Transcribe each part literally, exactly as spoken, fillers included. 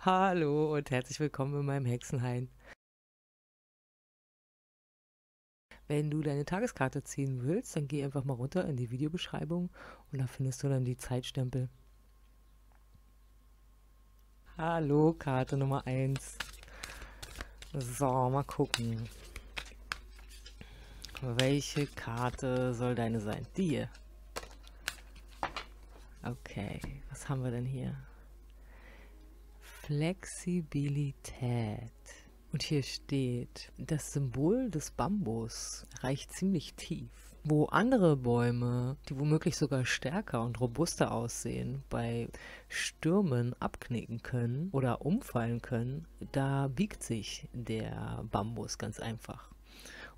Hallo und herzlich willkommen in meinem Hexenhain. Wenn du deine Tageskarte ziehen willst, dann geh einfach mal runter in die Videobeschreibung und da findest du dann die Zeitstempel. Hallo, Karte Nummer eins. So, mal gucken. Welche Karte soll deine sein? Die hier. Okay, was haben wir denn hier? Flexibilität. Und hier steht, das Symbol des Bambus reicht ziemlich tief. Wo andere Bäume, die womöglich sogar stärker und robuster aussehen, bei Stürmen abknicken können oder umfallen können, da biegt sich der Bambus ganz einfach.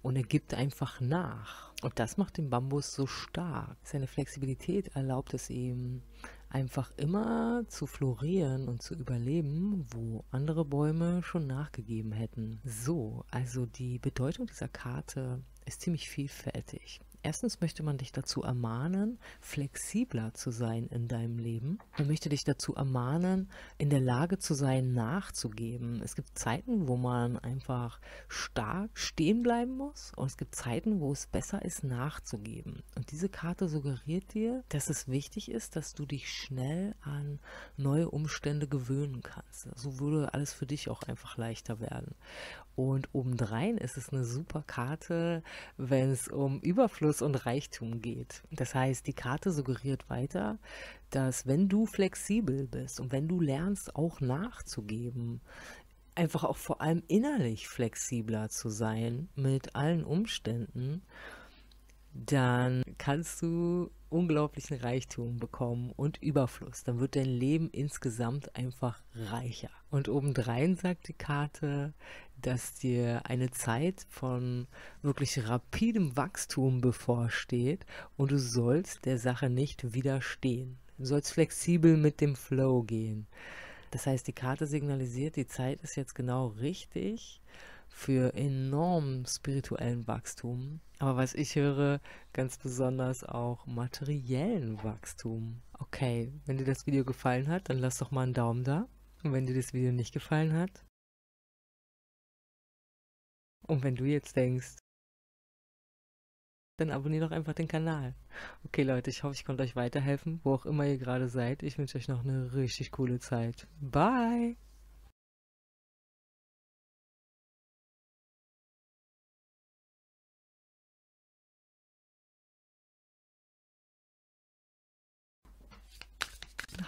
Und er gibt einfach nach. Und das macht den Bambus so stark. Seine Flexibilität erlaubt es ihm, einfach immer zu florieren und zu überleben, wo andere Bäume schon nachgegeben hätten. So, also die Bedeutung dieser Karte ist ziemlich vielfältig. Erstens möchte man dich dazu ermahnen, flexibler zu sein in deinem Leben. Man möchte dich dazu ermahnen, in der Lage zu sein, nachzugeben. Es gibt Zeiten, wo man einfach stark stehen bleiben muss und es gibt Zeiten, wo es besser ist, nachzugeben. Und diese Karte suggeriert dir, dass es wichtig ist, dass du dich schnell an neue Umstände gewöhnen kannst. So würde alles für dich auch einfach leichter werden. Und obendrein ist es eine super Karte, wenn es um Überfluss und Reichtum geht. Das heißt, die Karte suggeriert weiter, dass wenn du flexibel bist und wenn du lernst, auch nachzugeben, einfach auch vor allem innerlich flexibler zu sein mit allen Umständen, dann kannst du unglaublichen Reichtum bekommen und Überfluss. Dann wird dein Leben insgesamt einfach reicher. Und obendrein sagt die Karte, dass dir eine Zeit von wirklich rapidem Wachstum bevorsteht und du sollst der Sache nicht widerstehen. Du sollst flexibel mit dem Flow gehen. Das heißt, die Karte signalisiert, die Zeit ist jetzt genau richtig für enormen spirituellen Wachstum, aber was ich höre, ganz besonders auch materiellen Wachstum. Okay, wenn dir das Video gefallen hat, dann lass doch mal einen Daumen da. Und wenn dir das Video nicht gefallen hat, und wenn du jetzt denkst, dann abonnier doch einfach den Kanal. Okay Leute, ich hoffe, ich konnte euch weiterhelfen, wo auch immer ihr gerade seid. Ich wünsche euch noch eine richtig coole Zeit. Bye!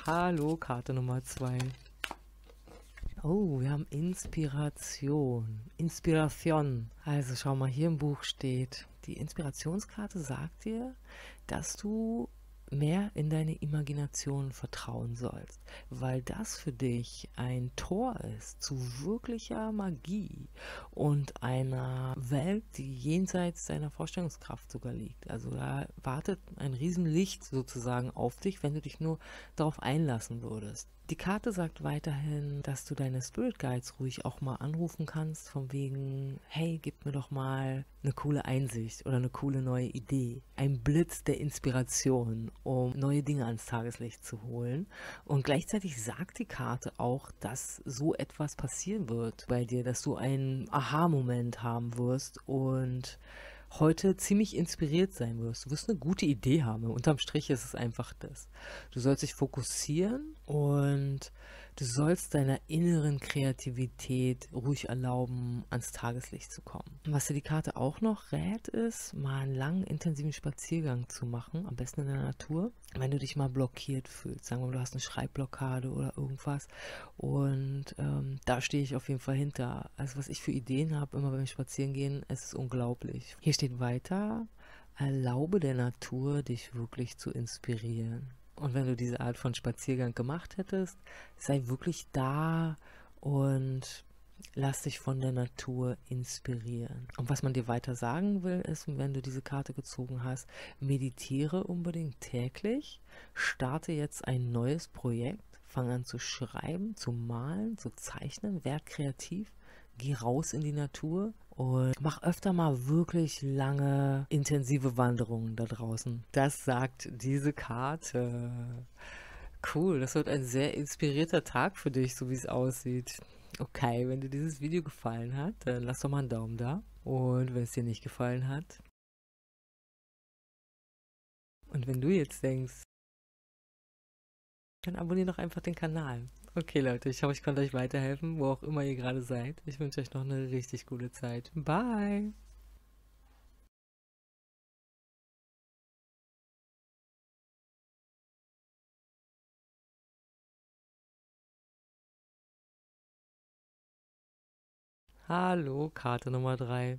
Hallo, Karte Nummer zwei. Oh, wir haben Inspiration. Inspiration. Also schau mal, hier im Buch steht, die Inspirationskarte sagt dir, dass du mehr in deine Imagination vertrauen sollst, weil das für dich ein Tor ist zu wirklicher Magie und einer Welt, die jenseits deiner Vorstellungskraft sogar liegt. Also da wartet ein Riesenlicht sozusagen auf dich, wenn du dich nur darauf einlassen würdest. Die Karte sagt weiterhin, dass du deine Spirit Guides ruhig auch mal anrufen kannst, von wegen, hey, gib mir doch mal eine coole Einsicht oder eine coole neue Idee. Ein Blitz der Inspiration, um neue Dinge ans Tageslicht zu holen. Und gleichzeitig sagt die Karte auch, dass so etwas passieren wird bei dir, dass du einen Aha-Moment haben wirst und heute ziemlich inspiriert sein wirst. Du wirst eine gute Idee haben. Unterm Strich ist es einfach das. Du sollst dich fokussieren und du sollst deiner inneren Kreativität ruhig erlauben, ans Tageslicht zu kommen. Was dir die Karte auch noch rät, ist, mal einen langen, intensiven Spaziergang zu machen, am besten in der Natur, wenn du dich mal blockiert fühlst. Sagen wir mal, du hast eine Schreibblockade oder irgendwas und ähm, da stehe ich auf jeden Fall hinter. Also was ich für Ideen habe, immer beim Spazierengehen, es ist unglaublich. Hier steht weiter, erlaube der Natur, dich wirklich zu inspirieren. Und wenn du diese Art von Spaziergang gemacht hättest, sei wirklich da und lass dich von der Natur inspirieren. Und was man dir weiter sagen will, ist, wenn du diese Karte gezogen hast, meditiere unbedingt täglich, starte jetzt ein neues Projekt, Fang an zu schreiben, zu malen, zu zeichnen, werd kreativ, geh raus in die Natur und mach öfter mal wirklich lange, intensive Wanderungen da draußen. Das sagt diese Karte. Cool, das wird ein sehr inspirierter Tag für dich, so wie es aussieht. Okay, wenn dir dieses Video gefallen hat, dann lass doch mal einen Daumen da. Und wenn es dir nicht gefallen hat. Und wenn du jetzt denkst, dann abonniere doch einfach den Kanal. Okay Leute, ich hoffe, ich konnte euch weiterhelfen, wo auch immer ihr gerade seid. Ich wünsche euch noch eine richtig gute Zeit. Bye! Hallo, Karte Nummer drei.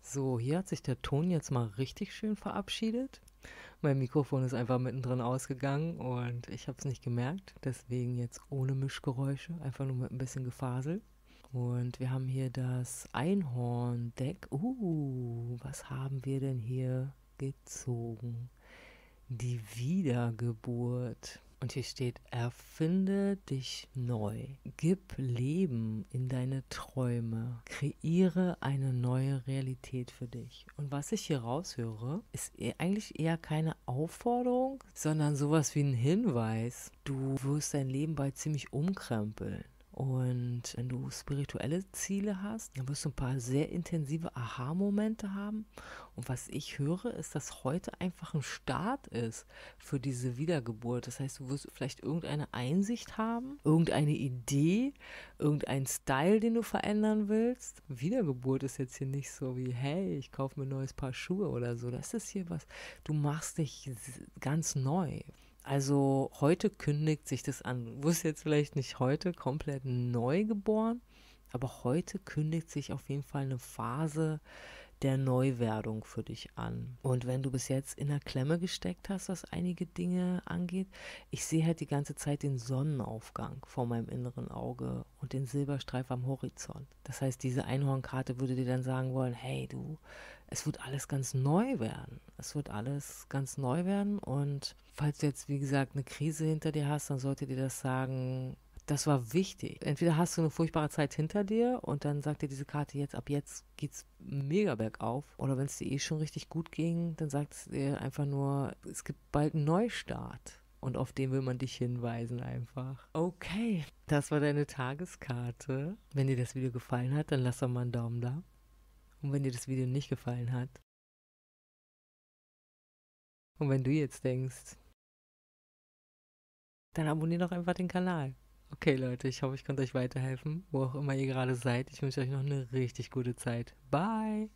So, hier hat sich der Ton jetzt mal richtig schön verabschiedet. Mein Mikrofon ist einfach mittendrin ausgegangen und ich habe es nicht gemerkt. Deswegen jetzt ohne Mischgeräusche, einfach nur mit ein bisschen Gefasel. Und wir haben hier das Einhorn-Deck. Uh, was haben wir denn hier gezogen? Die Wiedergeburt. Und hier steht, erfinde dich neu, gib Leben in deine Träume, kreiere eine neue Realität für dich. Und was ich hier raushöre, ist eigentlich eher keine Aufforderung, sondern sowas wie ein Hinweis. Du wirst dein Leben bald ziemlich umkrempeln. Und wenn du spirituelle Ziele hast, dann wirst du ein paar sehr intensive Aha-Momente haben. Und was ich höre, ist, dass heute einfach ein Start ist für diese Wiedergeburt. Das heißt, du wirst vielleicht irgendeine Einsicht haben, irgendeine Idee, irgendeinen Style, den du verändern willst. Wiedergeburt ist jetzt hier nicht so wie, hey, ich kaufe mir ein neues Paar Schuhe oder so. Das ist hier was, du machst dich ganz neu. Also heute kündigt sich das an. Du wirst jetzt vielleicht nicht heute komplett neu geboren, aber heute kündigt sich auf jeden Fall eine Phase der Neuwerdung für dich an. Und wenn du bis jetzt in der Klemme gesteckt hast, was einige Dinge angeht, ich sehe halt die ganze Zeit den Sonnenaufgang vor meinem inneren Auge und den Silberstreif am Horizont. Das heißt, diese Einhornkarte würde dir dann sagen wollen, hey du, es wird alles ganz neu werden. Es wird alles ganz neu werden und falls du jetzt, wie gesagt, eine Krise hinter dir hast, dann sollte dir das sagen, das war wichtig. Entweder hast du eine furchtbare Zeit hinter dir und dann sagt dir diese Karte jetzt, ab jetzt geht's mega bergauf. Oder wenn es dir eh schon richtig gut ging, dann sagt es dir einfach nur, es gibt bald einen Neustart. Und auf den will man dich hinweisen einfach. Okay, das war deine Tageskarte. Wenn dir das Video gefallen hat, dann lass doch mal einen Daumen da. Und wenn dir das Video nicht gefallen hat. Und wenn du jetzt denkst, dann abonniere doch einfach den Kanal. Okay Leute, ich hoffe, ich konnte euch weiterhelfen, wo auch immer ihr gerade seid. Ich wünsche euch noch eine richtig gute Zeit. Bye!